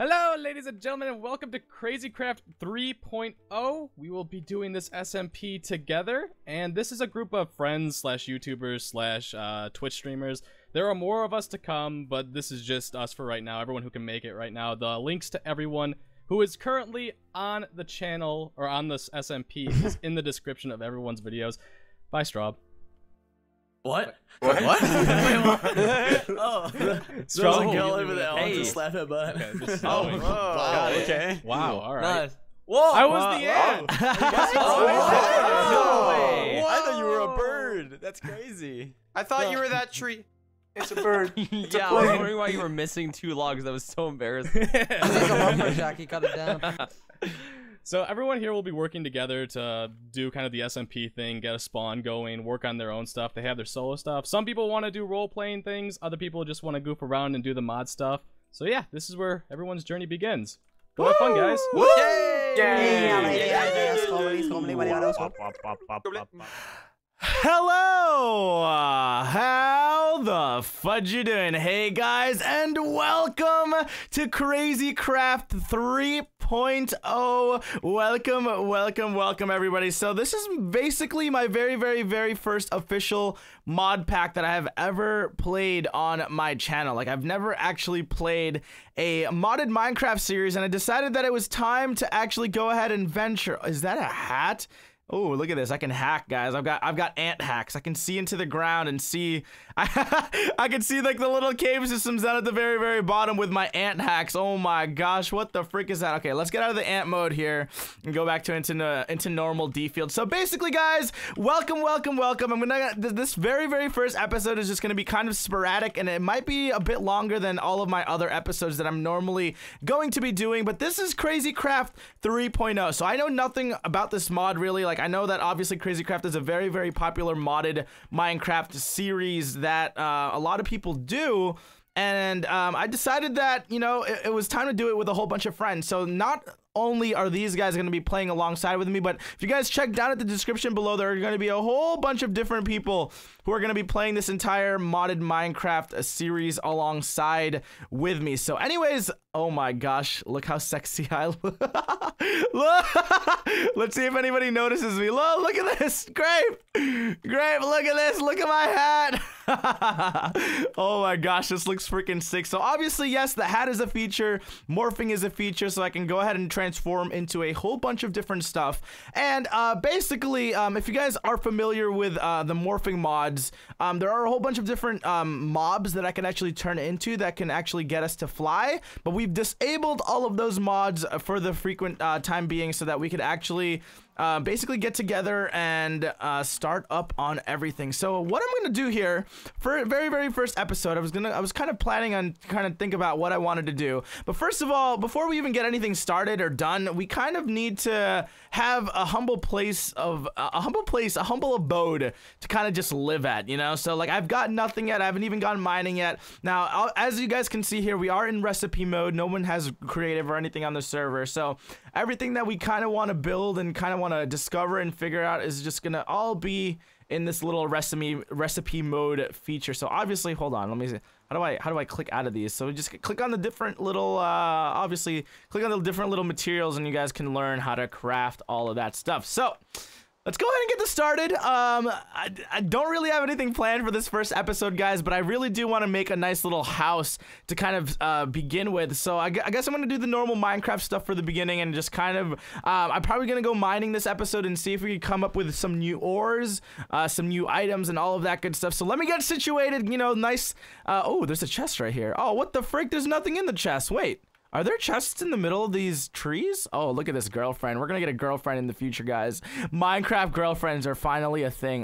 Hello, ladies and gentlemen, and welcome to CrazyCraft 3.0. We will be doing this SMP together, and this is a group of friends slash YouTubers slash Twitch streamers. There are more of us to come, but this is just us for right now, everyone who can make it right now. The links to everyone who is currently on the channel or on this SMP is in the description of everyone's videos. Bye, Straub. What? Oh, Straub's a girl over there. Hey. I want to slap her butt. Okay, okay. Wow. All right. Nice. Whoa! I was the ant. No way. I thought you were a bird. That's crazy. I thought you were that tree. It's a bird. It's a plane. I was wondering why you were missing 2 logs. That was so embarrassing. Jackie cut it down. So everyone here will be working together to do kind of the SMP thing, get a spawn going, work on their own stuff. They have their solo stuff. Some people want to do role-playing things. Other people just want to goof around and do the mod stuff. So yeah, this is where everyone's journey begins. Go have fun, guys. Woo! Yay! Hello! How the fudge you doing? Hey guys, and welcome to CrazyCraft 3.0. Welcome everybody. So this is basically my very first official mod pack that I have ever played on my channel. Like, I've never actually played a modded Minecraft series, and I decided that it was time to actually go ahead and venture. Is that a hat? Oh, look at this. I can hack, guys. I've got ant hacks. I can see into the ground and see I can see like the little cave systems down at the very bottom with my ant hacks. Oh my gosh, what the frick is that? Okay, let's get out of the ant mode here and go back to into normal D-Field. So basically, guys, welcome. I'm gonna this very first episode is just gonna be kind of sporadic, and it might be a bit longer than all of my other episodes that I'm normally going to be doing, but this is CrazyCraft 3.0. So I know nothing about this mod really. Like, I know that obviously CrazyCraft is a very popular modded Minecraft series that a lot of people do, and I decided that, you know, it was time to do it with a whole bunch of friends. So not only are these guys going to be playing alongside with me, but if you guys check down at the description below, there are going to be a whole bunch of different people who are going to be playing this entire modded Minecraft series alongside with me. So anyways, oh my gosh, look how sexy I look. Let's see if anybody notices me. Look at this. Grape, look at this. Look at my hat. Oh my gosh, this looks freaking sick. So obviously, yes, the hat is a feature. Morphing is a feature, so I can go ahead and transform into a whole bunch of different stuff. And basically, if you guys are familiar with the morphing mods, there are a whole bunch of different mobs that I can actually turn into that can actually get us to fly, but we've disabled all of those mods for the frequent time being so that we could actually basically get together and start up on everything. So what I'm gonna do here for very first episode, I was kind of planning on think about what I wanted to do. But first of all, before we even get anything started or done, we kind of need to have a humble place of a humble abode to kind of just live at, you know. So like, I've got nothing yet. I haven't even gone mining yet. Now, as you guys can see here, we are in recipe mode. No one has creative or anything on the server. So everything that we kind of want to build and kind of want to discover and figure out is just gonna all be in this little recipe mode feature. So obviously, hold on, let me see. How do I click out of these? So we just click on the different little obviously click on the different little materials, and you guys can learn how to craft all of that stuff. So let's go ahead and get this started. I don't really have anything planned for this first episode, guys, but I really do want to make a nice little house to kind of begin with. So I guess I'm going to do the normal Minecraft stuff for the beginning and just kind of, I'm probably going to go mining this episode and see if we can come up with some new ores, some new items, and all of that good stuff. So let me get situated, you know, nice. Oh, there's a chest right here. Oh, what the frick? There's nothing in the chest. Wait. Are there chests in the middle of these trees? Oh, look at this girlfriend. We're gonna get a girlfriend in the future, guys. Minecraft girlfriends are finally a thing.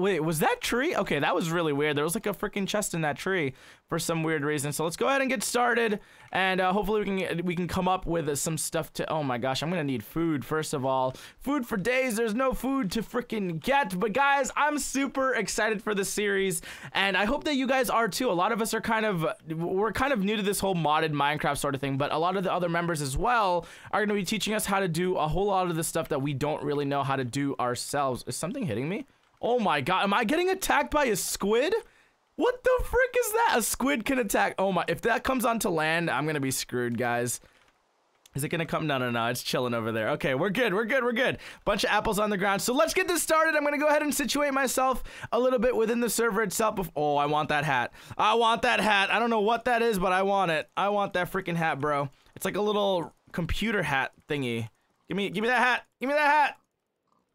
Wait, was that tree? Okay, that was really weird. There was like a freaking chest in that tree for some weird reason. So let's go ahead and get started, and hopefully we can come up with some stuff to. Oh my gosh, I'm gonna need food first of all. Food for days. There's no food to freaking get. But guys, I'm super excited for this series, and I hope that you guys are too. A lot of us are we're kind of new to this whole modded Minecraft sort of thing, but a lot of the other members as well are gonna be teaching us how to do a whole lot of the stuff that we don't really know how to do ourselves. Is something hitting me? Oh my god, am I getting attacked by a squid? What the frick is that? A squid can attack. Oh my, if that comes onto land, I'm gonna be screwed, guys. Is it gonna come? No, no, no, it's chilling over there. Okay, we're good, we're good, we're good. Bunch of apples on the ground. So let's get this started. I'm gonna go ahead and situate myself a little bit within the server itself. Oh, I want that hat. I want that hat. I don't know what that is, but I want it. I want that freaking hat, bro. It's like a little computer hat thingy. Give me that hat. Give me that hat.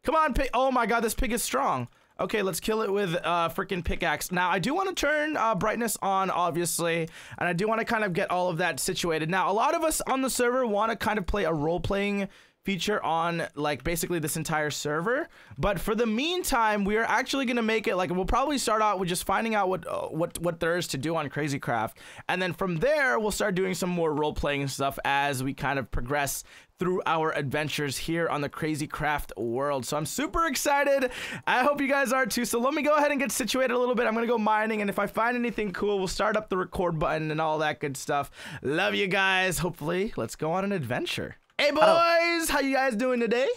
Come on, pig. Oh my god, this pig is strong. Okay, let's kill it with freaking pickaxe. Now, I do want to turn brightness on, obviously, and I do want to kind of get all of that situated. Now, a lot of us on the server want to kind of play a role-playing feature on, like, basically this entire server. But for the meantime, we are actually going to make it, like, we'll probably start out with just finding out what there is to do on CrazyCraft. And then from there, we'll start doing some more role-playing stuff as we kind of progress through our adventures here on the CrazyCraft world. So I'm super excited. I hope you guys are too. So let me go ahead and get situated a little bit. I'm gonna go mining, and if I find anything cool, we'll start up the record button and all that good stuff. Love you guys. Hopefully, let's go on an adventure. Hey boys, hello. How you guys doing today?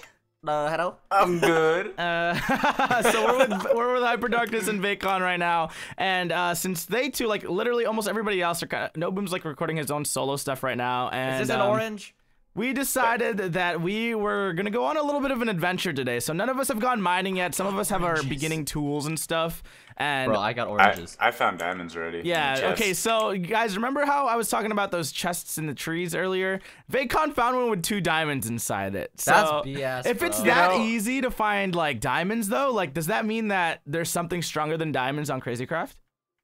Hello. I'm good. So we're with Hyper Darkness and Vacon right now, and since they two, like literally almost everybody else, are kind of, Noboom's like recording his own solo stuff right now. And is this an orange? We decided that we were gonna go on a little bit of an adventure today. So none of us have gone mining yet. Some of us have our beginning tools and stuff. And bro, I got oranges. I found diamonds already. Yeah, okay, so you guys remember how I was talking about those chests in the trees earlier? Vacon found one with 2 diamonds inside it. So that's BS, bro. If it's that easy to find like diamonds though, like does that mean that there's something stronger than diamonds on CrazyCraft?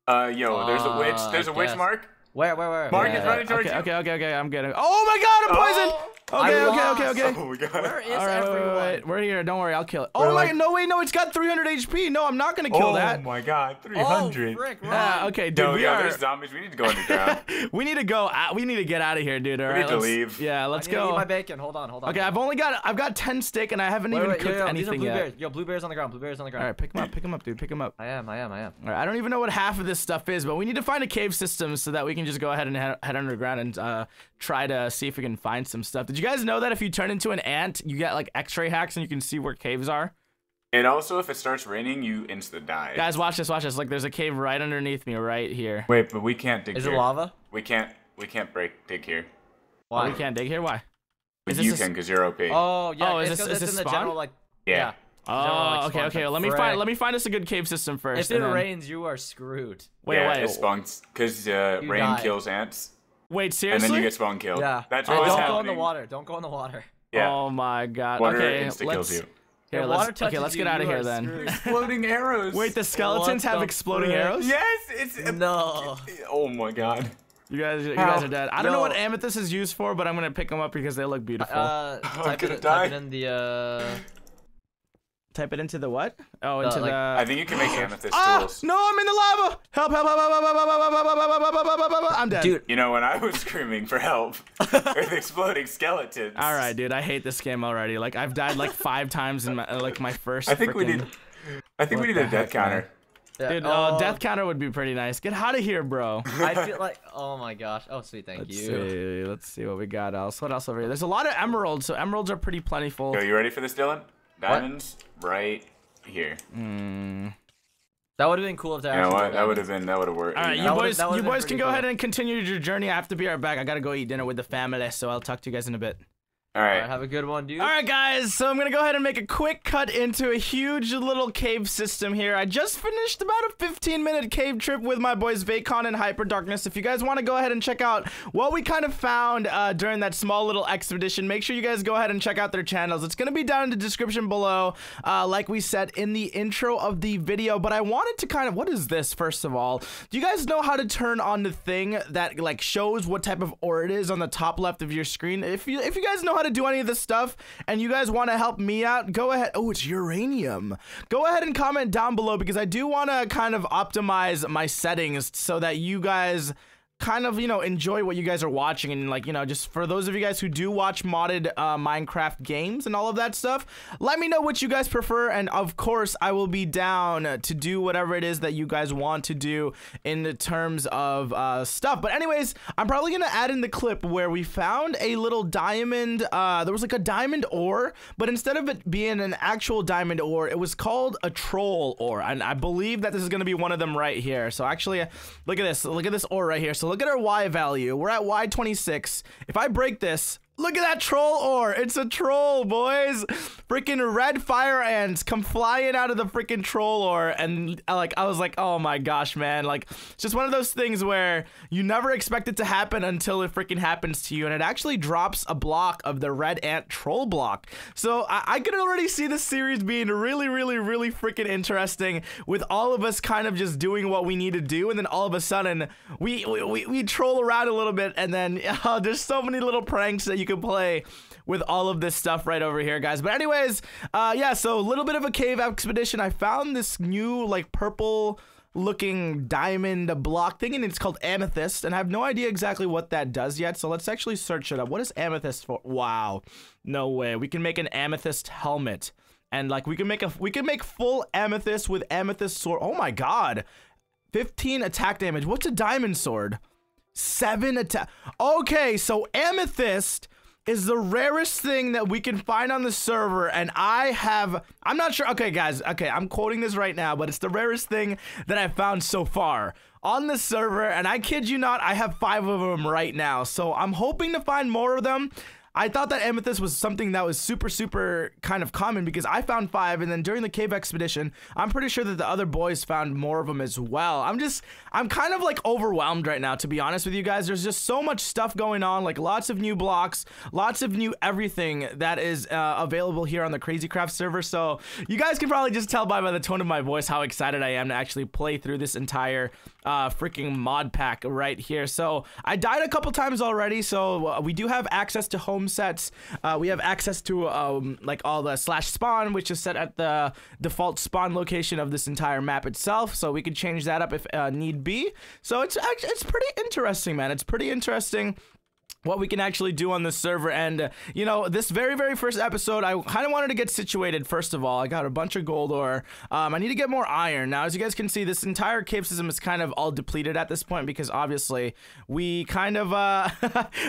Yo, there's a witch. There's a witch, Mark. Where? Mark is running towards you. Okay, I'm getting. Oh my god, I'm poisoned! Okay. Oh my god. Where is everyone? Wait. We're here, don't worry, I'll kill it. Oh my god, no, wait, no, it's got 300 HP. No, I'm not gonna kill that. Oh my god, 300. Oh, frick, okay, dude, no, there's zombies, we need to go underground. We need to get out of here, dude, all right? We need to leave. Yeah, let's go. I need to eat my bacon, hold on. Okay, I've got 10 steak and I haven't even cooked anything yet. Yo, blueberries on the ground, All right, pick them up, dude, I am. All right, I don't even know what half of this stuff is, but we need to find a cave system so that we can just go ahead and head underground and try to see if we can find some stuff. Did you guys know that if you turn into an ant, you get like x-ray hacks and you can see where caves are? And also, if it starts raining, you insta die. Guys, watch this. Like, there's a cave right underneath me right here. Wait, but we can't dig here. Is it lava? We can't dig here. Why? We can't dig here? Why? You can, because you're OP. Oh, yeah. Oh, is this in the general, like... Yeah. Oh, okay. Well, let me find us a good cave system first. If it rains, you are screwed. Wait. It spawns because rain kills ants. Wait, seriously? And then you get spawn killed. Yeah. That's always happening. Don't go in the water. Yeah. Oh my god. Water insta kills you. Here, let's get out of here then. Exploding arrows. Wait, the skeletons have exploding arrows? Yes. No. Oh my god. You guys are dead. I don't know what amethyst is used for, but I'm gonna pick them up because they look beautiful. Type it into the what? Oh, into the... I think you can make amethyst tools. No, I'm in the lava! Help! I'm dead. Dude. You know, when I was screaming for help with exploding skeletons... Alright, dude, I hate this game already. Like, I've died like 5 times in my first... I think we need a death counter. Yeah. Dude, death counter would be pretty nice. Get out of here, bro. I feel like... Oh my gosh. Oh, sweet, thank you. Let's see what we got else. What else over here? There's a lot of emeralds, so emeralds are pretty plentiful. Yo, you ready for this, Dylan? Diamonds right here. That would have been cool if that. You know what? That would have worked. All right, you boys can go ahead and continue your journey. I have to be right back. I gotta go eat dinner with the family, so I'll talk to you guys in a bit. All right, have a good one, dude. All right, guys, so I'm gonna go ahead and make a quick cut into a huge little cave system here. I just finished about a 15-minute cave trip with my boys Vacon and Hyper Darkness. If you guys want to go ahead and check out what we kind of found during that small little expedition, make sure you guys go ahead and check out their channels. It's gonna be down in the description below, like we said in the intro of the video. But I wanted to kind of, what is this, first of all? Do you guys know how to turn on the thing that like shows what type of ore it is on the top left of your screen? If you guys know how to do any of this stuff and you guys want to help me out, go ahead. Oh, it's uranium. Go ahead and comment down below because I do want to kind of optimize my settings so that you guys kind of, you know, enjoy what you guys are watching, and like, you know, just for those of you guys who do watch modded Minecraft games and all of that stuff, let me know what you guys prefer, and of course I will be down to do whatever it is that you guys want to do in the terms of stuff. But anyways, I'm probably gonna add in the clip where we found a little diamond, there was like a diamond ore, but instead of it being an actual diamond ore, it was called a troll ore, and I believe that this is gonna be one of them right here. So actually look at this, look at this ore right here. So look at our Y value. We're at Y26. If I break this, look at that troll ore. It's a troll, boys. Freaking red fire ants come flying out of the freaking troll ore. And like, I was like, oh my gosh, man. Like, it's just one of those things where you never expect it to happen until it freaking happens to you. And it actually drops a block of the red ant troll block. So I could already see this series being really, really, really freaking interesting, with all of us kind of just doing what we need to do. And then all of a sudden we troll around a little bit, and then there's so many little pranks that you can play with all of this stuff right over here, guys. But anyways, yeah, so a little bit of a cave expedition. I found this new like purple looking diamond block thing, and it's called amethyst, and I have no idea exactly what that does yet, so let's actually search it up. What is amethyst for? Wow, no way. We can make an amethyst helmet, and like we can make full amethyst with amethyst sword. Oh my god, 15 attack damage. What's a diamond sword? 7 attack. Okay, so amethyst is the rarest thing that we can find on the server, and I'm not sure. Okay guys, okay, I'm quoting this right now, but it's the rarest thing that I've found so far on the server, and I kid you not, I have 5 of them right now, so I'm hoping to find more of them. I thought that amethyst was something that was super, super kind of common, because I found 5, and then during the cave expedition, I'm pretty sure that the other boys found more of them as well. I'm kind of like overwhelmed right now, to be honest with you guys. There's just so much stuff going on, like lots of new blocks, lots of new everything that is available here on the CrazyCraft server. So you guys can probably just tell by the tone of my voice how excited I am to actually play through this entire freaking mod pack right here. So I died a couple times already, so we do have access to home sets. We have access to like all the slash spawn, which is set at the default spawn location of this entire map itself, so we could change that up if need be. So it's pretty interesting, man. It's pretty interesting what we can actually do on the server. And you know, this very, very first episode, I kind of wanted to get situated. First of all, I got a bunch of gold ore. I need to get more iron. Now, as you guys can see, this entire cave system is kind of all depleted at this point, because obviously we kind of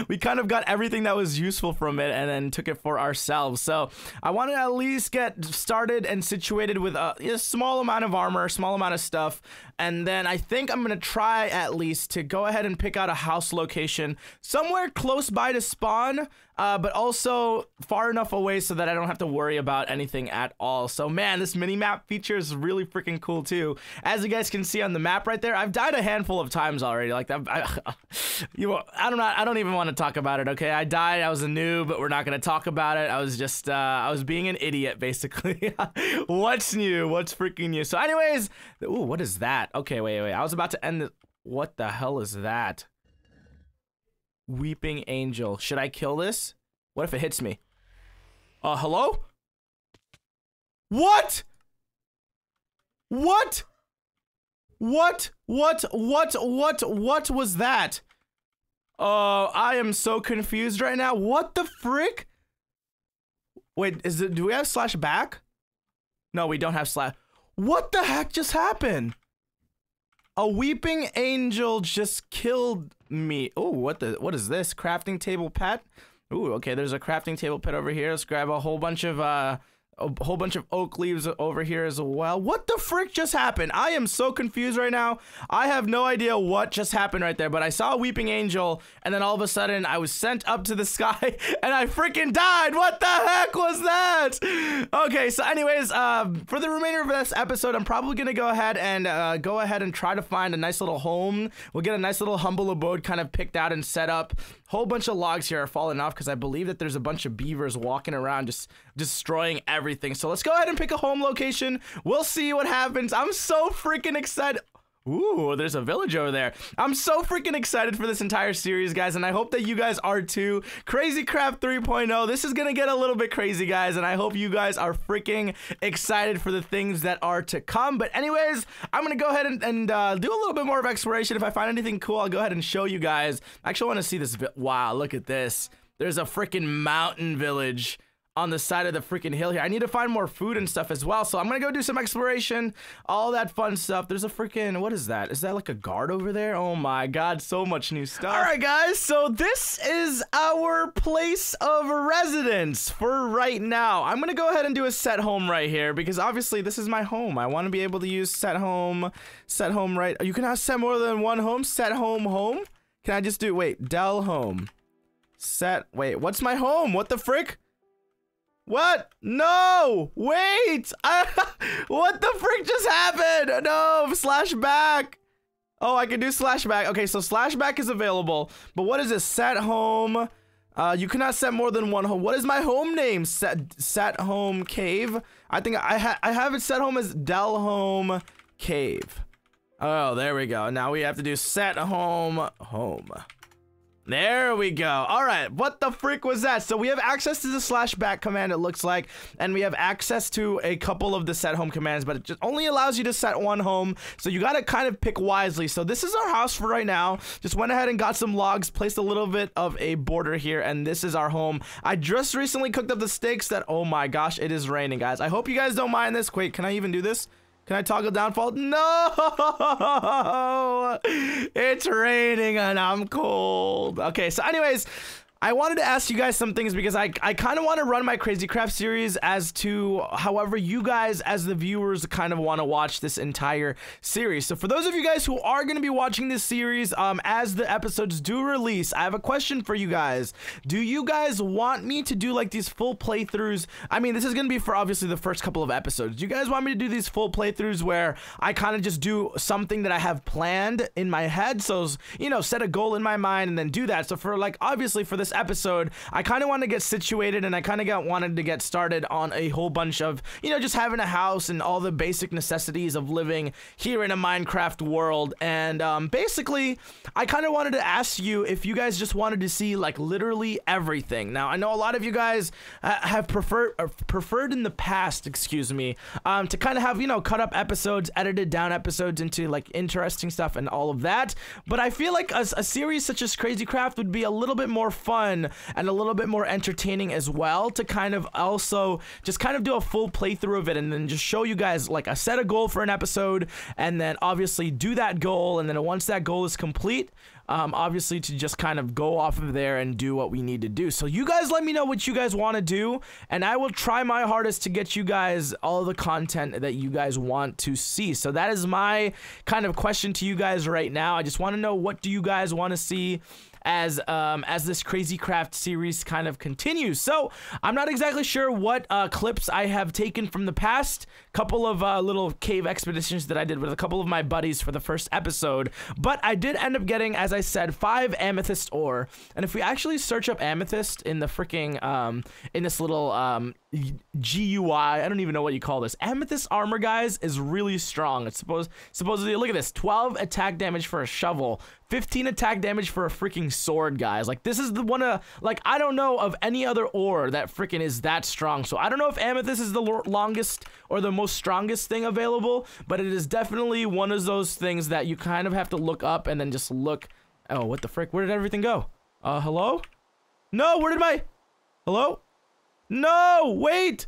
we kind of got everything that was useful from it and then took it for ourselves. So I wanted to at least get started and situated with a small amount of armor, small amount of stuff, and then I think I'm gonna try at least to go ahead and pick out a house location somewhere close by to spawn, but also far enough away so that I don't have to worry about anything at all. So man, this minimap feature is really freaking cool too. As you guys can see on the map right there, I've died a handful of times already. Like I don't even want to talk about it. Okay, I died. I was a noob, but we're not gonna talk about it. I was just I was being an idiot basically. What's new? What's freaking new? So anyways, ooh, what is that? Okay, wait. I was about to end. What the hell is that? Weeping angel. Should I kill this? What if it hits me? Hello? What? What? What was that? Oh, I am so confused right now. What the frick? Wait, do we have slash back? No, we don't have slash. What the heck just happened? A weeping angel just killed me. Oh, what is this? Crafting table pet. Ooh, okay, there's a crafting table pet over here. Let's grab a whole bunch of oak leaves over here as well. What the frick just happened? I am so confused right now. I have no idea what just happened right there, but I saw a weeping angel, and then all of a sudden I was sent up to the sky and I freaking died. What the heck was that? Okay, so anyways, for the remainder of this episode, I'm probably gonna go ahead and try to find a nice little home. We'll get a nice little humble abode kind of picked out and set up. Whole bunch of logs here are falling off because I believe that there's a bunch of beavers walking around just destroying everything. So let's go ahead and pick a home location. We'll see what happens. I'm so freaking excited. Ooh, there's a village over there. I'm so freaking excited for this entire series, guys, and I hope that you guys are too. CrazyCraft 3.0, this is gonna get a little bit crazy, guys, and I hope you guys are freaking excited for the things that are to come. But anyways, I'm gonna go ahead and do a little bit more of exploration. If I find anything cool, I'll go ahead and show you guys. I actually wanna see this. Wow, look at this. There's a freaking mountain village on the side of the freaking hill here. I need to find more food and stuff as well, so I'm gonna go do some exploration, all that fun stuff. There's a freaking, what is that? Is that like a guard over there? Oh my god, so much new stuff. All right, guys, so this is our place of residence for right now. I'm gonna go ahead and do a set home right here, because obviously this is my home. I want to be able to use set home, right? You cannot set more than one home. Set home, home. Can I just do, wait, del home. Set, wait, what's my home? What the frick? What? No! Wait! What the frick just happened? No! Slash back! Oh, I can do slash back. Okay, so slash back is available. But what is it? Set home. You cannot set more than one home. What is my home name? Set home cave? I think I have it set home as Del Home Cave. Oh, there we go. Now we have to do set home home. There we go. All right, what the frick was that? So we have access to the slash back command, it looks like, and we have access to a couple of the set home commands, but it just only allows you to set one home, so you gotta kind of pick wisely. So this is our house for right now. Just went ahead and got some logs, placed a little bit of a border here, and this is our home. I just recently cooked up the steaks that, oh my gosh, it is raining, guys. I hope you guys don't mind this. Wait, can I even do this? Can I toggle downfall? No! It's raining and I'm cold. Okay, so anyways, I wanted to ask you guys some things, because I kind of want to run my CrazyCraft series as to however you guys as the viewers kind of want to watch this entire series. So for those of you guys who are going to be watching this series as the episodes do release, I have a question for you guys. Do you guys want me to do like these full playthroughs? I mean, this is going to be for obviously the first couple of episodes. Do you guys want me to do these full playthroughs where I kind of just do something that I have planned in my head? So, you know, set a goal in my mind and then do that. So for like, obviously for this episode, I kind of want to get situated, and I kind of wanted to get started on a whole bunch of, you know, just having a house and all the basic necessities of living here in a Minecraft world. And basically, I kind of wanted to ask you if you guys just wanted to see like literally everything. Now, I know a lot of you guys have preferred in the past, excuse me, to kind of have, you know, cut up episodes, edited down episodes into like interesting stuff and all of that. But I feel like a series such as CrazyCraft would be a little bit more fun and a little bit more entertaining as well, to kind of also just kind of do a full playthrough of it, and then just show you guys like I set a goal for an episode, and then obviously do that goal, and then once that goal is complete, obviously to just kind of go off of there and do what we need to do. So you guys let me know what you guys want to do, and I will try my hardest to get you guys all the content that you guys want to see. So that is my kind of question to you guys right now. I just want to know, what do you guys want to see as this CrazyCraft series kind of continues? So I'm not exactly sure what clips I have taken from the past couple of little cave expeditions that I did with a couple of my buddies for the first episode, but I did end up getting, as I said, 5 amethyst ore. And if we actually search up amethyst in the freaking in this little GUI, I don't even know what you call this, amethyst armor, guys, is really strong. It's supposedly, look at this, 12 attack damage for a shovel, 15 attack damage for a freaking sword, guys. Like, this is the one of, like, I don't know of any other ore that freaking is that strong. So I don't know if amethyst is the longest or the most strongest thing available, but it is definitely one of those things that you kind of have to look up and then just look. Oh, what the frick? Where did everything go? Hello? No, where did my, hello? No, wait,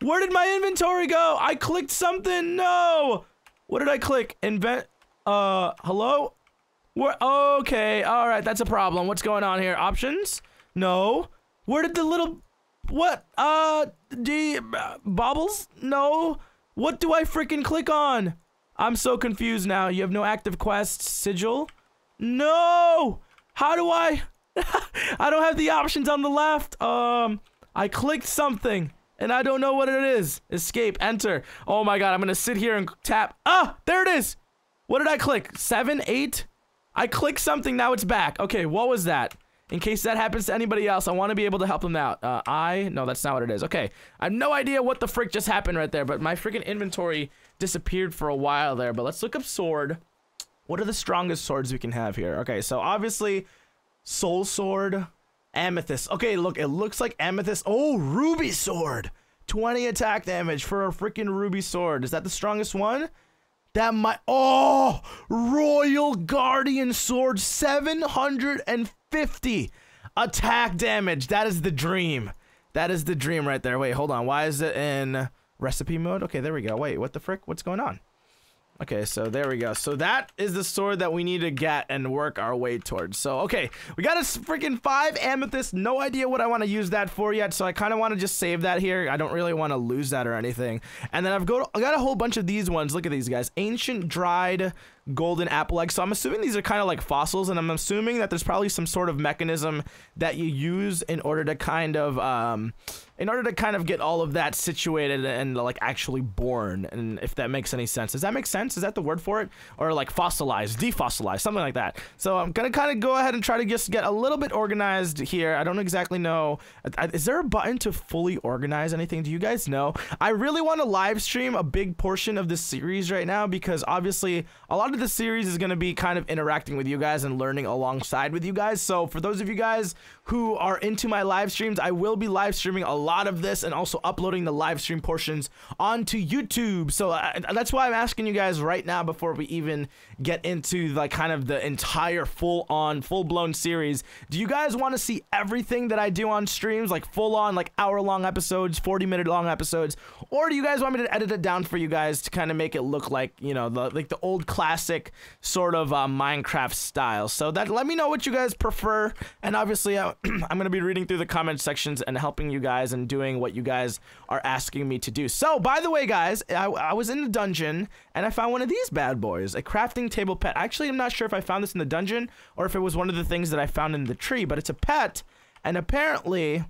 where did my inventory go? I clicked something. No, what did I click? Invent, hello? Where, okay, all right, that's a problem. What's going on here? Options? No. Where did the little, what? The bobbles? No. What do I freaking click on? I'm so confused now. You have no active quests. Sigil? No. How do I? I don't have the options on the left. I clicked something and I don't know what it is. Escape, enter. Oh my god, I'm gonna sit here and tap. Ah, there it is. What did I click? 7, 8? I clicked something, now it's back. Okay, what was that? in case that happens to anybody else. I want to be able to help them out. No, that's not what it is. Okay. I have no idea what the frick just happened right there, but my freaking inventory disappeared for a while there. But let's look up sword. What are the strongest swords we can have here? Okay, so obviously, soul sword, amethyst. Okay, look, it looks like amethyst. Oh, ruby sword. 20 attack damage for a freaking ruby sword. Is that the strongest one? That might... Oh! Royal Guardian Sword, 750 attack damage. That is the dream. That is the dream right there. Wait, hold on. Why is it in recipe mode? Okay, there we go. Wait, what the frick? What's going on? Okay, so there we go. So that is the sword that we need to get and work our way towards. So, okay, we got a freaking 5 amethyst. No idea what I want to use that for yet, so I kind of want to just save that here. I don't really want to lose that or anything. And then I got a whole bunch of these ones. Look at these guys. Ancient dried golden apple eggs. So I'm assuming these are kind of like fossils, and I'm assuming that there's probably some sort of mechanism that you use in order to kind of get all of that situated and like actually born, and if that makes any sense. Does that make sense? Is that the word for it? Or like fossilized, defossilized, something like that. So I'm gonna kind of go ahead and try to just get a little bit organized here. I don't exactly know. Is there a button to fully organize anything? Do you guys know? I really want to live stream a big portion of this series right now, because obviously a lot of the series is going to be kind of interacting with you guys and learning alongside with you guys. So for those of you guys who are into my live streams, I will be live streaming a lot of this and also uploading the live stream portions onto YouTube. So that's why I'm asking you guys right now, before we even get into like kind of the entire full-blown series, do you guys want to see everything that I do on streams, like full-on, like hour-long episodes, 40-minute-long episodes, or do you guys want me to edit it down for you guys to kind of make it look like, you know, like the old classic sort of Minecraft style? So that, let me know what you guys prefer, and obviously I'm gonna be reading through the comment sections and helping you guys and doing what you guys are asking me to do. So by the way guys, I was in the dungeon and I found one of these bad boys, a crafting table pet. Actually, I'm not sure if I found this in the dungeon or if it was one of the things that I found in the tree, but it's a pet, and apparently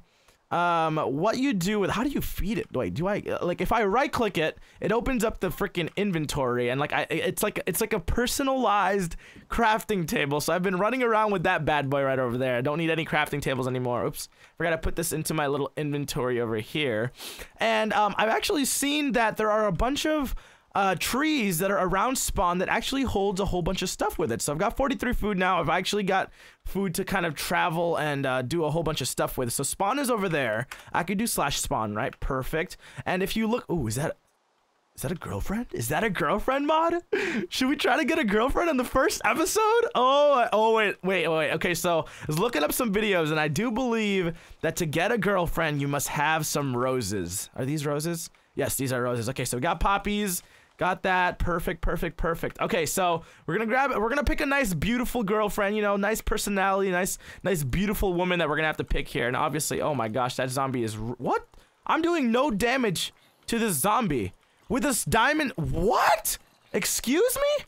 what you do with, how do you feed it? Wait, do I, like, if I right click it, it opens up the freaking inventory, and like it's like a personalized crafting table. So I've been running around with that bad boy right over there. I don't need any crafting tables anymore. Oops, forgot to put this into my little inventory over here. And I've actually seen that there are a bunch of trees that are around spawn that actually holds a whole bunch of stuff with it. So I've got 43 food now. I've actually got food to kind of travel and do a whole bunch of stuff with. So spawn is over there. I could do /spawn, right? Perfect. And if you look, ooh, is that a girlfriend? Is that a girlfriend mod? Should we try to get a girlfriend on the first episode? Oh wait. Okay, so I was looking up some videos, and I do believe that to get a girlfriend, you must have some roses. Are these roses? Yes, these are roses. Okay, so we got poppies. Got that. Perfect. Okay, so we're gonna pick a nice, beautiful girlfriend, you know, nice personality, nice, beautiful woman that we're gonna have to pick here. And obviously, oh my gosh, that zombie is, what? I'm doing no damage to this zombie with this diamond. What? Excuse me?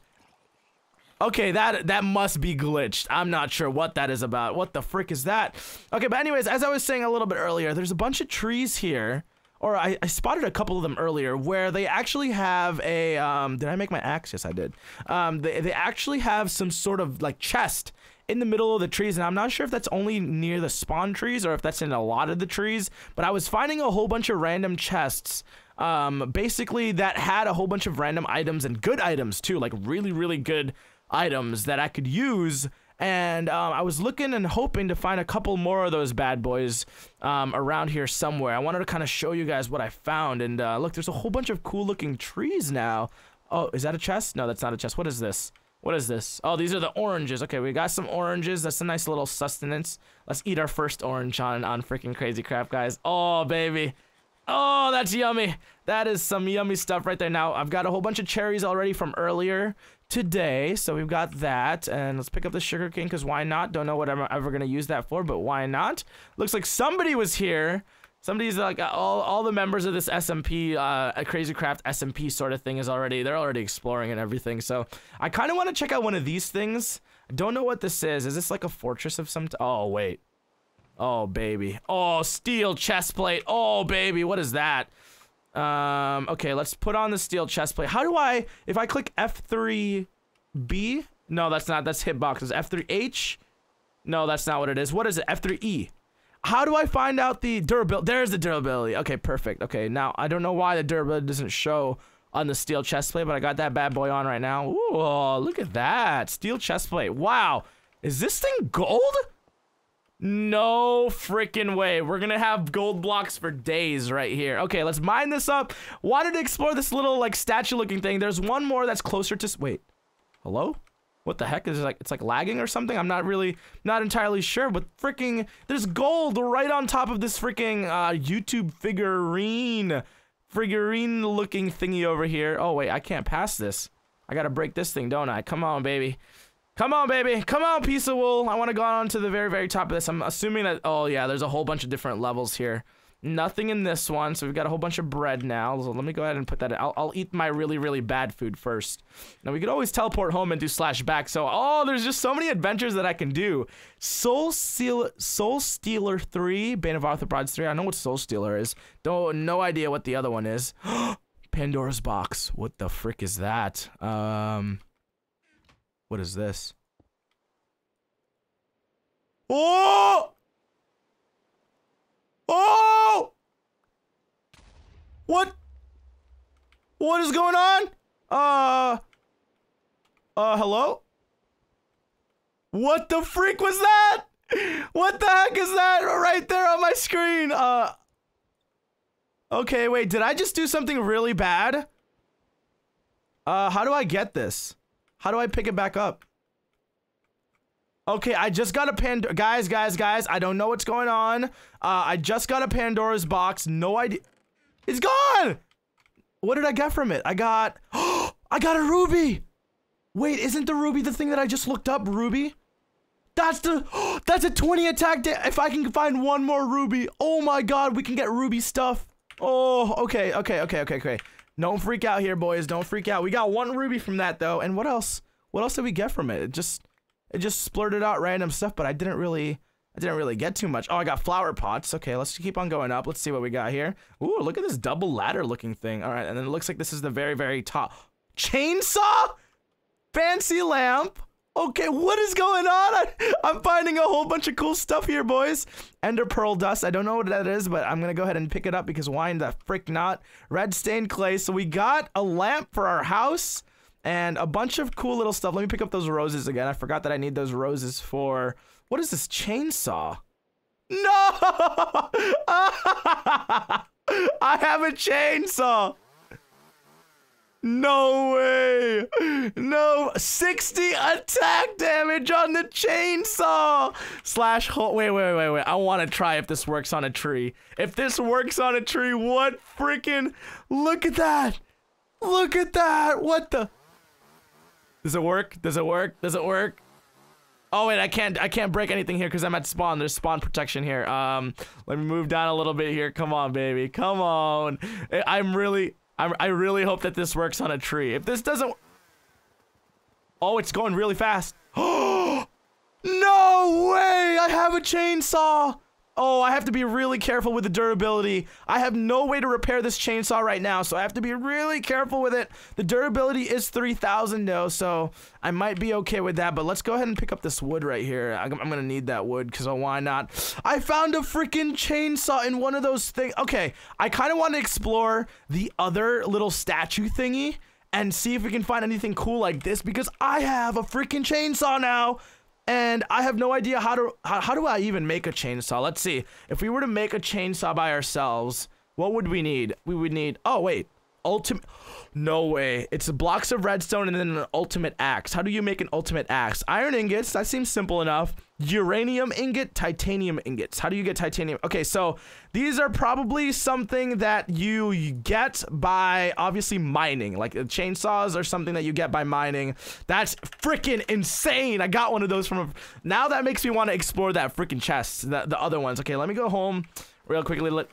Okay, that must be glitched. I'm not sure what that is about. What the frick is that? Okay, but anyways, as I was saying a little bit earlier, there's a bunch of trees here. Or I spotted a couple of them earlier where they actually have a, did I make my axe? Yes, I did. They actually have some sort of like chest in the middle of the trees, and I'm not sure if that's only near the spawn trees or if that's in a lot of the trees, but I was finding a whole bunch of random chests, basically, that had a whole bunch of random items and good items too, like really, really good items that I could use. And I was looking and hoping to find a couple more of those bad boys around here somewhere. I wanted to kind of show you guys what I found. And look, there's a whole bunch of cool looking trees now. Oh, is that a chest? No, that's not a chest. What is this? What is this? Oh, these are the oranges. Okay, we got some oranges. That's a nice little sustenance. Let's eat our first orange on freaking CrazyCraft, guys. Oh, baby. Oh, that's yummy. That is some yummy stuff right there. Now, I've got a whole bunch of cherries already from earlier today, so we've got that. And let's pick up the sugar cane, because why not? Don't know what I'm ever gonna use that for, but why not? Looks like somebody was here. Somebody's like, all the members of this SMP, CrazyCraft SMP sort of thing is already, they're already exploring and everything. So I kind of want to check out one of these things. I don't know what this is. Is this like a fortress of some type? Oh wait, oh baby, oh, steel chest plate. Oh baby, what is that? Okay, let's put on the steel chest plate. How do I, if I click F3B? No, that's not, that's hitboxes. F3H? No, that's not what it is. What is it? F3E. How do I find out the durability? There's the durability. Okay, perfect. Okay, now I don't know why the durability doesn't show on the steel chest plate, but I got that bad boy on right now. Ooh, look at that. Steel chest plate. Wow. Is this thing gold? No freaking way. We're gonna have gold blocks for days right here. Okay, let's mine this up. Wanted to explore this little like statue looking thing. There's one more that's closer to... Wait. Hello? What the heck is it? Like, it's like lagging or something. I'm not entirely sure, but freaking there's gold right on top of this freaking YouTube figurine looking thingy over here. Oh wait, I can't pass this. I gotta break this thing, don't I? Come on, baby. Come on, baby. Come on, piece of wool. I want to go on to the very, very top of this. I'm assuming that. Oh yeah, there's a whole bunch of different levels here. Nothing in this one, so we've got a whole bunch of bread now. So let me go ahead and put that in. I'll eat my really, really bad food first. Now, we could always teleport home and do slash back. So, oh, there's just so many adventures that I can do. Soul Stealer 3, Bane of Arthropods 3. I know what Soul Stealer is. No idea what the other one is. Pandora's Box. What the frick is that? What is this? Oh! Oh! What? What is going on? Hello? What the freak was that? What the heck is that right there on my screen? Okay, wait, did I just do something really bad? How do I get this? How do I pick it back up? Okay, I just got a Pandora. Guys, I don't know what's going on. I just got a Pandora's box. No idea. It's gone! What did I get from it? I got a ruby! Wait, isn't the ruby the thing that I just looked up, ruby? That's the- that's a 20 attack if I can find one more ruby. Oh my god, we can get ruby stuff. Oh, okay. Don't freak out here, boys. Don't freak out. We got one ruby from that, though. And what else? What else did we get from it? It just splurted out random stuff, but I didn't really get too much. Oh, I got flower pots. Okay, let's keep on going up. Let's see what we got here. Ooh, look at this double ladder looking thing. All right, and then it looks like this is the very, very top. Chainsaw? Fancy lamp? Okay, what is going on? I'm finding a whole bunch of cool stuff here, boys. Ender pearl dust. I don't know what that is, but I'm gonna go ahead and pick it up because why in the frick not? Red stained clay. So we got a lamp for our house. And a bunch of cool little stuff. Let me pick up those roses again. I forgot that I need those roses for... What is this chainsaw? No! I have a chainsaw! No way! No! 60 attack damage on the chainsaw! Slash hole. Wait. I want to try if this works on a tree. If this works on a tree, what freaking... Look at that! Look at that! What the... Does it work? Does it work? Does it work? Oh wait, I can't break anything here because I'm at spawn. There's spawn protection here. Let me move down a little bit here. Come on, baby. Come on. I really hope that this works on a tree. If this doesn't... Oh, it's going really fast. Oh, no way! I have a chainsaw! Oh, I have to be really careful with the durability. I have no way to repair this chainsaw right now, so I have to be really careful with it. The durability is 3,000 though, so I might be okay with that, but let's go ahead and pick up this wood right here. I'm gonna need that wood, because why not? I found a freaking chainsaw in one of those things. Okay, I kind of want to explore the other little statue thingy and see if we can find anything cool like this, because I have a freaking chainsaw now. And I have no idea how do I even make a chainsaw? Let's see. If we were to make a chainsaw by ourselves, what would we need? We would need, oh wait, ultimate, no way. It's blocks of redstone and then an ultimate axe. How do you make an ultimate axe? Iron ingots, that seems simple enough. Uranium ingot, titanium ingots. How do you get titanium? Okay, so these are probably something that you get by obviously mining. Like chainsaws are something that you get by mining. That's freaking insane. I got one of those from a... Now that makes me want to explore that freaking chest, the other ones. Okay, let me go home real quickly.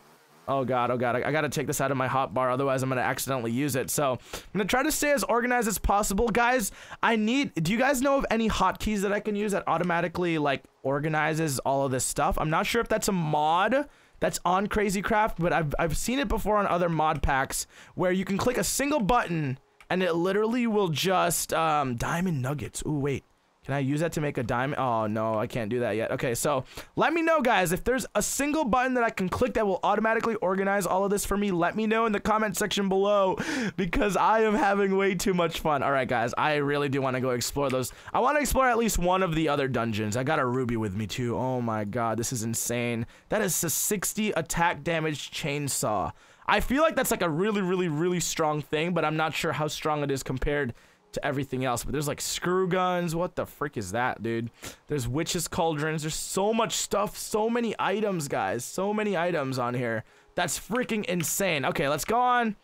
Oh god, I gotta take this out of my hotbar, otherwise I'm gonna accidentally use it. So, I'm gonna try to stay as organized as possible. Guys, do you guys know of any hotkeys that I can use that automatically, like, organizes all of this stuff? I'm not sure if that's a mod that's on CrazyCraft, but I've seen it before on other mod packs, where you can click a single button, and it literally will just, diamond nuggets. Ooh, wait. Can I use that to make a diamond? Oh, no, I can't do that yet. Okay, so let me know, guys. If there's a single button that I can click that will automatically organize all of this for me, let me know in the comment section below because I am having way too much fun. All right, guys, I really do want to go explore those. I want to explore at least one of the other dungeons. I got a ruby with me, too. Oh, my God, this is insane. That is a 60 attack damage chainsaw. I feel like that's like a really, really, really strong thing, but I'm not sure how strong it is compared to everything else. But there's like screw guns. What the frick is that, dude? There's witches' cauldrons. There's so much stuff. So many items, guys. So many items on here. That's freaking insane. Okay, let's go on.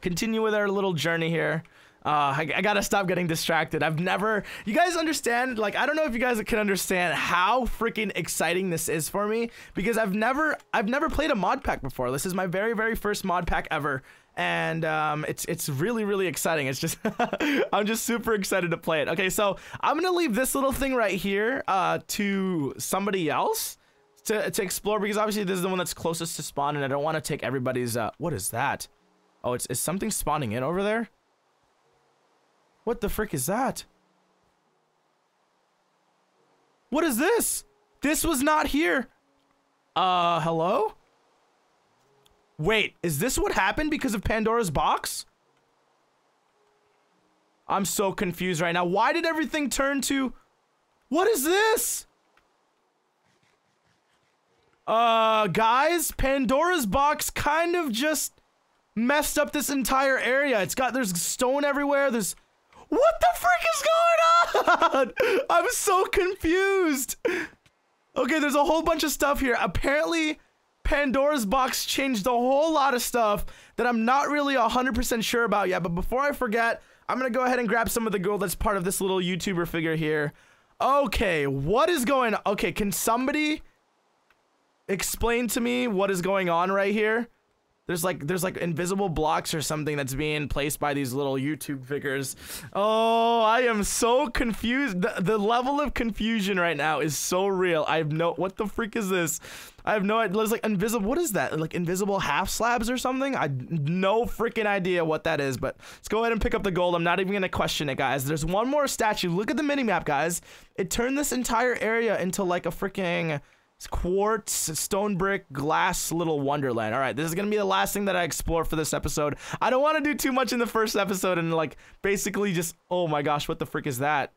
Continue with our little journey here. I gotta stop getting distracted. I've never, you guys understand, like, I don't know if you guys can understand how freaking exciting this is for me, because I've never played a mod pack before. This is my very, very first mod pack ever, and it's really, really exciting. It's just, I'm just super excited to play it. Okay, so I'm gonna leave this little thing right here to somebody else to explore, because obviously this is the one that's closest to spawn, and I don't want to take everybody's, what is that? Oh, it's something spawning in over there? What the frick is that? What is this? This was not here. Hello? Wait, is this what happened because of Pandora's box? I'm so confused right now. Why did everything turn to... What is this? Guys, Pandora's box kind of just messed up this entire area. It's got... There's stone everywhere. There's... What the frick is going on? I'm so confused. Okay, there's a whole bunch of stuff here. Apparently, Pandora's box changed a whole lot of stuff that I'm not really 100% sure about yet. But before I forget, I'm going to go ahead and grab some of the gold that's part of this little YouTuber figure here. Okay, what is going on? Okay, can somebody explain to me what is going on right here? There's like invisible blocks or something that's being placed by these little YouTube figures. Oh, I am so confused. The level of confusion right now is so real. I have no... What the freak is this? I have no idea. It's like invisible... What is that? Like invisible half slabs or something? I no freaking idea what that is, but let's go ahead and pick up the gold. I'm not even going to question it, guys. There's one more statue. Look at the minimap, guys. It turned this entire area into like a freaking... quartz, stone brick, glass, little wonderland. All right, this is gonna be the last thing that I explore for this episode. I don't want to do too much in the first episode and like basically just... Oh my gosh, what the frick is that?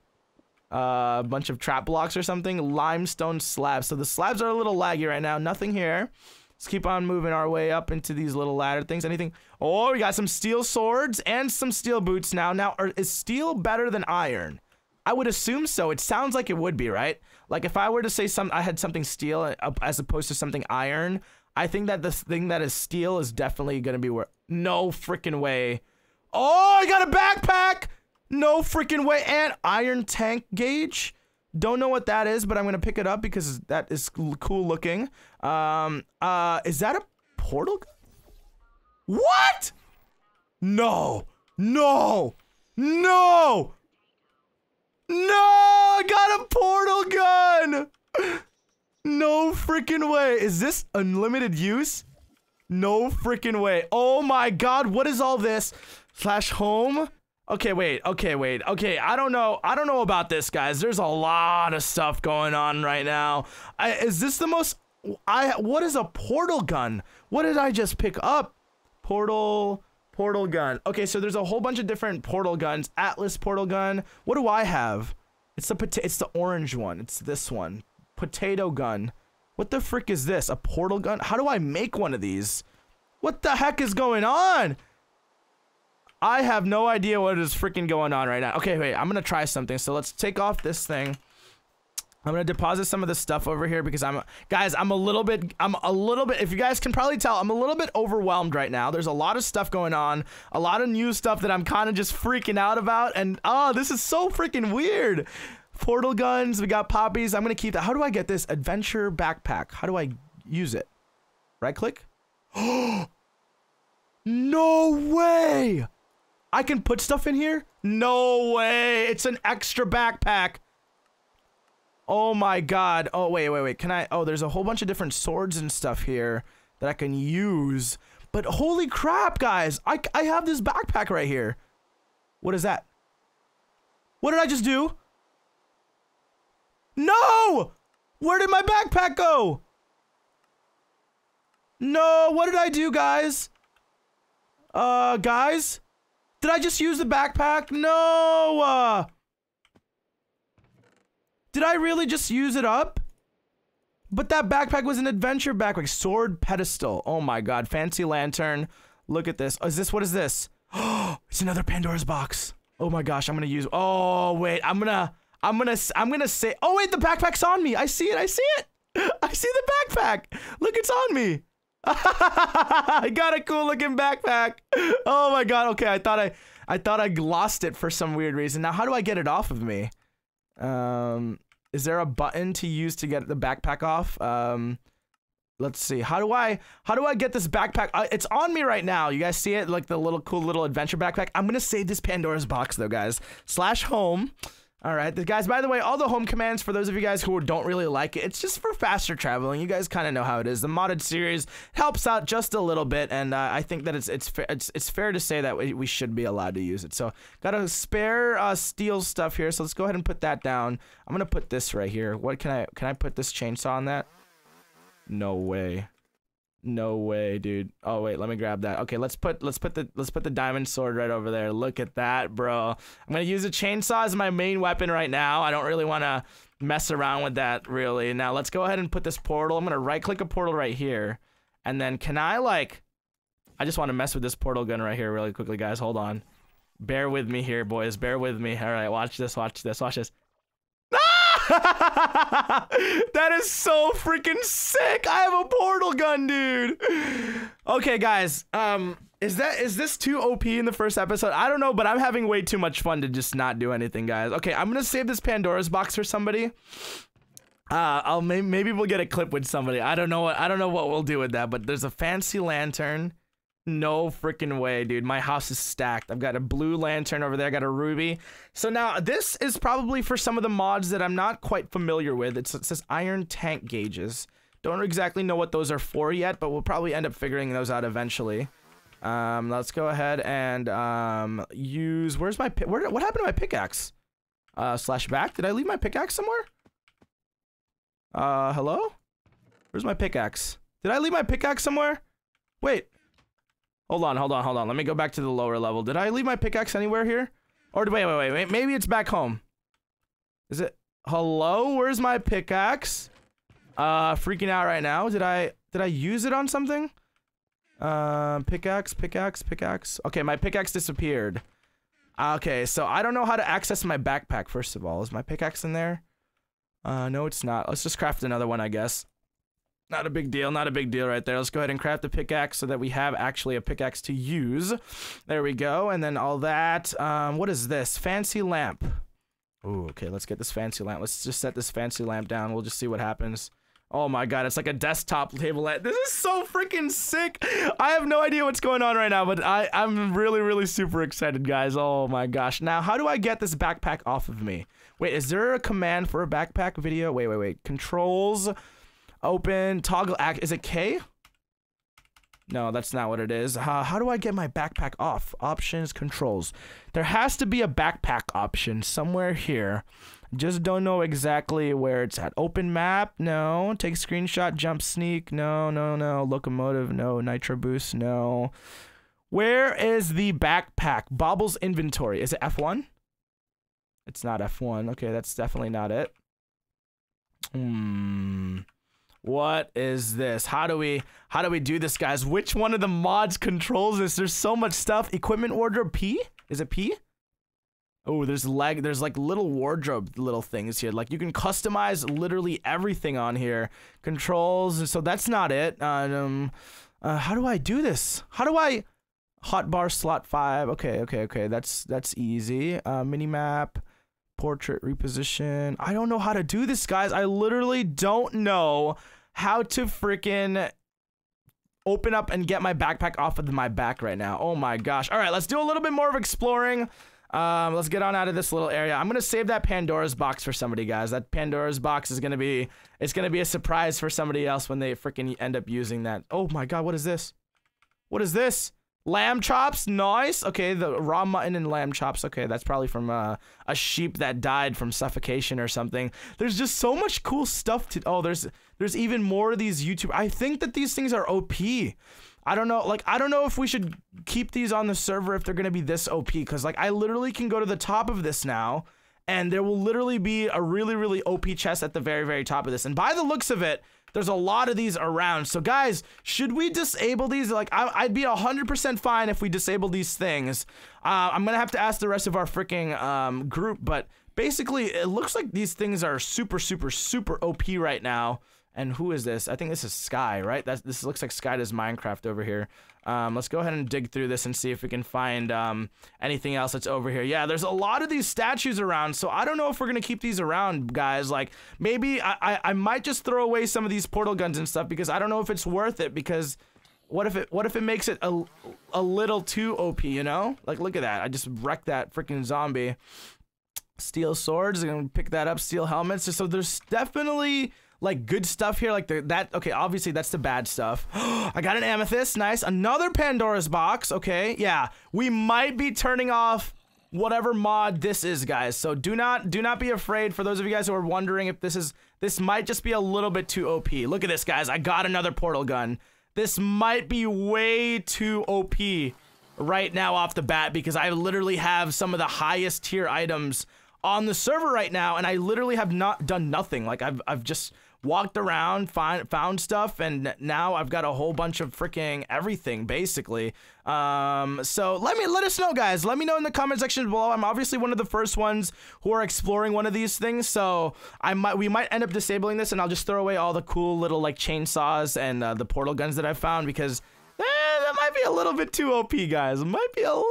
A bunch of trap blocks or something. Limestone slabs. So the slabs are a little laggy right now. Nothing here. Let's keep on moving our way up into these little ladder things. Anything? Oh, we got some steel swords and some steel boots now. Now, is steel better than iron? I would assume so. It sounds like it would be, right? Like if I were to say I had something steel as opposed to something iron, I think that the thing that is steel is definitely gonna be worth... No freaking way. Oh, I got a backpack. No freaking way. And iron tank gauge. Don't know what that is, but I'm gonna pick it up because that is cool looking. Is that a portal? What? No. No. No. No, I got a portal gun. No freaking way. Is this unlimited use? No freaking way. Oh my god, what is all this? Slash home. Okay, wait. Okay, wait. Okay, I don't know. I don't know about this, guys. There's a lot of stuff going on right now. Is this the most... What is a portal gun? What did I just pick up? Portal gun. Okay, so there's a whole bunch of different portal guns. Atlas portal gun. What do I have? It's the orange one. It's this one. Potato gun. What the frick is this? A portal gun? How do I make one of these? What the heck is going on? I have no idea what is freaking going on right now. Okay, wait. I'm gonna try something. So let's take off this thing. I'm gonna deposit some of this stuff over here because guys, I'm a little bit, if you guys can probably tell, I'm a little bit overwhelmed right now. There's a lot of stuff going on, a lot of new stuff that I'm kind of just freaking out about, and oh, this is so freaking weird. Portal guns, we got poppies, I'm gonna keep that. How do I get this adventure backpack? How do I use it? Right click? No way! I can put stuff in here? No way! It's an extra backpack. Oh my god. Oh, wait. Can I... Oh, there's a whole bunch of different swords and stuff here that I can use. But holy crap, guys. I have this backpack right here. What is that? What did I just do? No! Where did my backpack go? No, what did I do, guys? Guys? Did I just use the backpack? No! Did I really just use it up? But that backpack was an adventure backpack. Sword pedestal. Oh my god. Fancy lantern. Look at this. Oh, is this? What is this? Oh, it's another Pandora's box. Oh my gosh. I'm gonna use... Oh, wait. I'm gonna say... Oh, wait. The backpack's on me. I see it. I see it. I see the backpack. Look, it's on me. I got a cool looking backpack. Oh my god. Okay. I thought I lost it for some weird reason. Now, how do I get it off of me? Is there a button to use to get the backpack off? Let's see. How do I get this backpack? It's on me right now. You guys see it? Like the little cool little adventure backpack. I'm gonna save this Pandora's box though, guys. /home. All right, guys. By the way, all the home commands for those of you guys who don't really like it, it's just for faster traveling. You guys kind of know how it is. The modded series helps out just a little bit, and I think that it's fair to say that we should be allowed to use it. So, got a spare steel stuff here. So let's go ahead and put that down. I'm gonna put this right here. What can I put this chainsaw on that? No way, no way, dude. Oh wait, let me grab that. Okay, let's put the diamond sword right over there. Look at that, bro. I'm gonna use a chainsaw as my main weapon right now. I don't really want to mess around with that really. Now let's go ahead and put this portal. I'm gonna right click a portal right here, and then I just want to mess with this portal gun right here really quickly, guys. Hold on, bear with me here, boys. Bear with me. All right, watch this, watch this, watch this. That is so freaking sick. I have a portal gun, dude. Okay, guys. Is this too OP in the first episode? I don't know, but I'm having way too much fun to just not do anything, guys. Okay, I'm gonna save this Pandora's box for somebody. Maybe we'll get a clip with somebody. I don't know what we'll do with that, but there's a fancy lantern. No freaking way, dude. My house is stacked. I've got a blue lantern over there. I got a ruby. So now this is probably for some of the mods that I'm not quite familiar with. It says iron tank gauges. Don't exactly know what those are for yet, but we'll probably end up figuring those out eventually. Let's go ahead and use... Where's my... what happened to my pickaxe? /back. Did I leave my pickaxe somewhere? Hello? Where's my pickaxe? Did I leave my pickaxe somewhere? Wait. Hold on. Let me go back to the lower level. Did I leave my pickaxe anywhere here? Or wait. Maybe it's back home. Is it? Hello? Where's my pickaxe? Freaking out right now. Did I use it on something? Pickaxe. Okay, my pickaxe disappeared. Okay, so I don't know how to access my backpack, first of all. Is my pickaxe in there? No, it's not. Let's just craft another one, I guess. Not a big deal, not a big deal right there. Let's go ahead and craft the pickaxe so that we have actually a pickaxe to use. There we go, and then all that. What is this? Fancy lamp. Ooh, okay, let's get this fancy lamp. Let's just set this fancy lamp down. We'll just see what happens. Oh my god, it's like a desktop table lamp. This is so freaking sick. I have no idea what's going on right now, but I'm really, really super excited, guys. Oh my gosh. Now, how do I get this backpack off of me? Wait, is there a command for a backpack video? Wait. Controls... Open toggle act. Is it K? No, that's not what it is. How do I get my backpack off? Options, controls. There has to be a backpack option somewhere here. Just don't know exactly where it's at. Open map. No. Take screenshot. Jump sneak. No. Locomotive. No. Nitro boost. No. Where is the backpack? Bobble's inventory. Is it F1? It's not F1. Okay, that's definitely not it. What is this? How do we do this, guys? Which one of the mods controls this? There's so much stuff. Equipment wardrobe P? Is it P? Oh, there's like little wardrobe little things here. Like you can customize literally everything on here. Controls. So that's not it. How do I do this? Hotbar slot 5. Okay. That's easy. Mini map. Portrait reposition. I don't know how to do this, guys. I literally don't know how to freaking open up and get my backpack off of my back right now. Oh my gosh. All right, let's do a little bit more of exploring. Let's get on out of this little area. I'm gonna save that Pandora's box for somebody, guys. That Pandora's box is gonna be a surprise for somebody else when they freaking end up using that. Oh my god, what is this? What is this? Lamb chops, nice. Okay, the raw mutton and lamb chops. Okay, that's probably from a sheep that died from suffocation or something. There's just so much cool stuff to. Oh, there's even more of these YouTube. I think that these things are OP. I don't know. Like, I don't know if we should keep these on the server if they're gonna be this OP. Cause like, I literally can go to the top of this now, and there will literally be a really, really OP chest at the very, very top of this. And by the looks of it, there's a lot of these around. So guys, should we disable these? Like, I'd be 100% fine if we disable these things. I'm gonna have to ask the rest of our freaking group, but basically it looks like these things are super, super, super OP right now. And who is this? I think this is Sky, right? This looks like Sky does Minecraft over here. Let's go ahead and dig through this and see if we can find anything else that's over here. Yeah, there's a lot of these statues around, so I don't know if we're gonna keep these around, guys. Like, maybe I might just throw away some of these portal guns and stuff, because I don't know if it's worth it, because what if it makes it a little too OP, you know? Like, look at that. I just wrecked that freaking zombie. Steel swords, I'm gonna pick that up. Steel helmets. So there's definitely like good stuff here, like that. Okay, obviously that's the bad stuff. I got an amethyst, nice. Another Pandora's box. Okay, yeah, we might be turning off whatever mod this is, guys, so do not be afraid. For those of you guys who are wondering if this might just be a little bit too OP. Look at this, guys, I got another portal gun. This might be way too OP right now off the bat, because I literally have some of the highest tier items on the server right now, and I literally have not done nothing. Like, I've just walked around, found stuff, and now I've got a whole bunch of freaking everything, basically. So let us know, guys. Let me know in the comment section below. I'm obviously one of the first ones who are exploring one of these things, so we might end up disabling this, and I'll just throw away all the cool little like chainsaws and the portal guns that I found, because that might be a little bit too OP, guys. It might be a little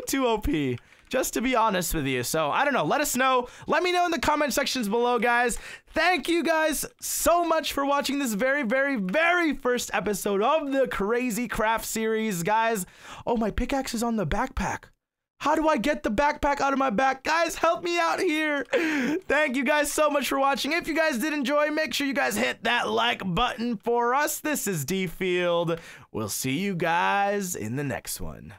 bit too OP. Just to be honest with you. So I don't know, let us know. Let me know in the comment sections below, guys. Thank you guys so much for watching this very, very, very first episode of the Crazy Craft series, guys. Oh, my pickaxe is on the backpack. How do I get the backpack out of my back? Guys, help me out here. Thank you guys so much for watching. If you guys did enjoy, make sure you guys hit that like button for us. This is D-Field. We'll see you guys in the next one.